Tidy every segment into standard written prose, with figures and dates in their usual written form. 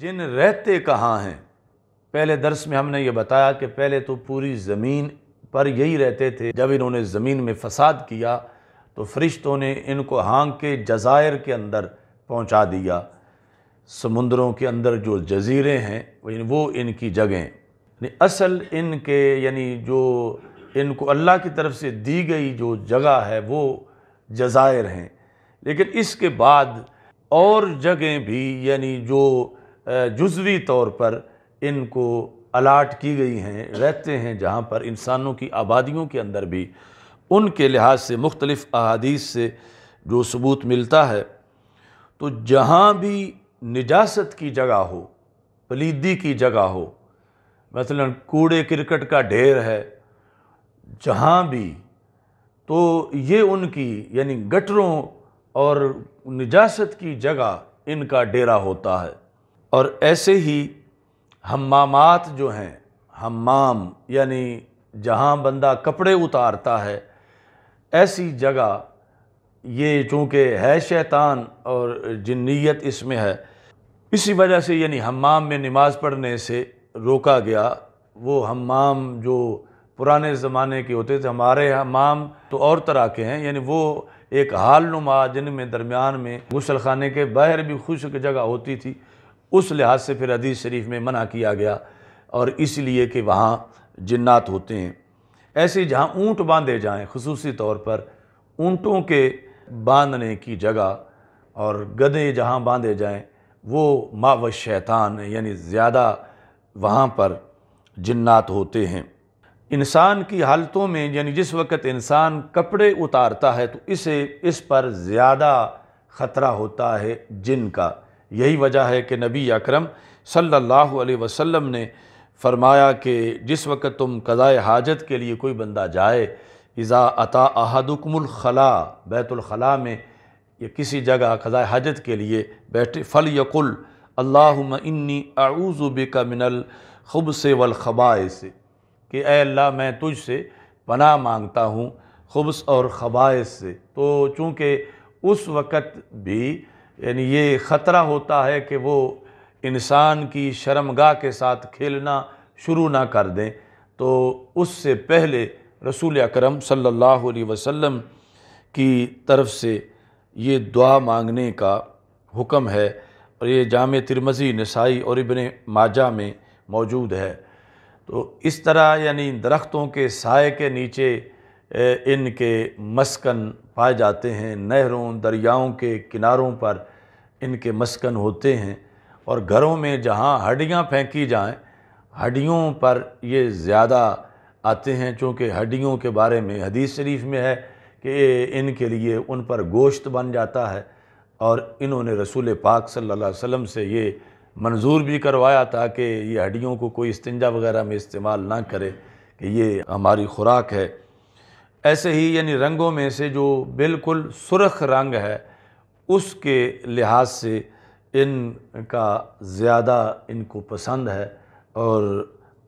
जिन रहते कहाँ हैं। पहले दर्स में हमने ये बताया कि पहले तो पूरी ज़मीन पर यही रहते थे। जब इन्होंने ज़मीन में फ़साद किया तो फरिश्तों ने इनको हांग के जज़ायर के अंदर पहुंचा दिया। समुंदरों के अंदर जो जज़ीरे हैं वो इनकी जगह, असल इनके यानी जो इनको अल्लाह की तरफ से दी गई जो जगह है वो जज़ायर हैं। लेकिन इसके बाद और जगह भी यानी जो जुज़वी तौर पर इनको अलाट की गई हैं, रहते हैं जहाँ पर इंसानों की आबादियों के अंदर भी। उनके लिहाज से मुख्तलिफ़ अहादीस से जो सबूत मिलता है तो जहाँ भी निजासत की जगह हो, पलीदी की जगह हो, मसलन कूड़े करकट का ढेर है जहाँ भी, तो ये उनकी यानी गटरों और निजासत की जगह इनका डेरा होता है। और ऐसे ही हम्मामात जो हैं, हम्माम यानी जहाँ बंदा कपड़े उतारता है, ऐसी जगह ये चूँकि है शैतान और जिन्नीत इसमें है, इसी वजह से यानी हम्माम में नमाज़ पढ़ने से रोका गया। वो हम्माम जो पुराने ज़माने के होते थे, हमारे हम्माम तो और तरह के हैं, यानी वो एक हाल नुमा जिनमें दरमियान में गुसल खाने के बाहर भी खुश्क जगह होती थी। उस लिहाज से फिर हदीस शरीफ में मना किया गया और इसलिए कि वहाँ जिन्नात होते हैं। ऐसे जहाँ ऊँट बांधे जाएँ, ख़ुसूसी तौर पर ऊँटों के बांधने की जगह, और गधे जहाँ बांधे जाएँ वो माव शैतान, यानी ज़्यादा वहाँ पर जिन्नात होते हैं। इंसान की हालतों में यानी जिस वक़्त इंसान कपड़े उतारता है तो इसे इस पर ज़्यादा ख़तरा होता है जिन का। यही वजह है कि नबी अकरम सल्लल्लाहु अलैहि वसल्लम ने फरमाया कि जिस वक़्त तुम कज़ाए हाजत के लिए कोई बंदा जाए, इज़ा अता अहदुकुमुल खला, बैतुल खला में या किसी जगह कज़ाए हाजत के लिए बैठे, फल यकुल अल्लाहुम्मा इन्नी अऊज़ु बिका मिनल खुब्से वल खबाइस, कि ऐ अल्लाह मैं तुझसे पनाह मांगता हूँ खुब्स और खबाइस से। तो चूँकि उस वक़्त भी यानी ये ख़तरा होता है कि वो इंसान की शर्मगाह के साथ खेलना शुरू ना कर दें, तो उससे पहले रसूल अकरम सल्लल्लाहु अलैहि वसल्लम की तरफ से ये दुआ मांगने का हुक्म है। और ये जामे तिरमज़ी, नसाई और इब्ने माजा में मौजूद है। तो इस तरह यानी दरख्तों के साए के नीचे इनके मस्कन पाए जाते हैं, नहरों दरियाओं के किनारों पर इनके मस्कन होते हैं। और घरों में जहाँ हड्डियाँ फेंकी जाएं, हड्डियों पर ये ज़्यादा आते हैं, चूँकि हड्डियों के बारे में हदीस शरीफ में है कि इनके लिए उन पर गोश्त बन जाता है। और इन्होंने रसूल पाक सल्लल्लाहु अलैहि वसल्लम से ये मंजूर भी करवाया था कि ये हड्डियों को कोई इस्तिंजा वग़ैरह में इस्तेमाल ना करे, कि ये हमारी खुराक है। ऐसे ही यानी रंगों में से जो बिल्कुल सुर्ख रंग है उसके लिहाज से इनका ज़्यादा इनको पसंद है और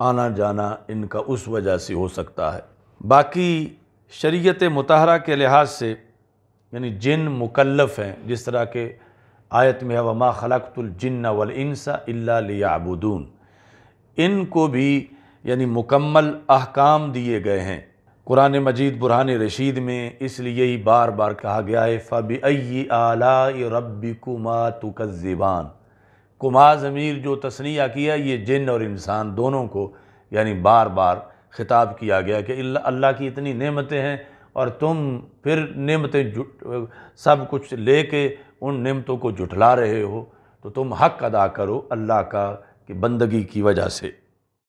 आना जाना इनका उस वजह से हो सकता है। बाकी शरीयत मुतहरा के लिहाज से यानी जिन मुकल्लफ़ हैं, जिस तरह के आयत में है वमा खलक़तुल जिन्न वल इंसा इल्ला लियाबुदून, इनको भी यानी मुकम्मल अहकाम दिए गए हैं। कुरान मजीद बुरहान रशीद में इसलिए ही बार बार कहा गया है फ़बिअय्यि आलाइ रब्बिकुमा तुकज़्ज़िबान, कुमा ज़मीर जो तस्निया किया, ये जिन और इंसान दोनों को यानी बार बार ख़िताब किया गया कि अल्लाह की इतनी नेमतें हैं और तुम फिर नेमतें सब कुछ ले के उन नेमतों को झुठला रहे हो, तो तुम हक़ अदा करो अल्लाह का कि बंदगी की वजह से।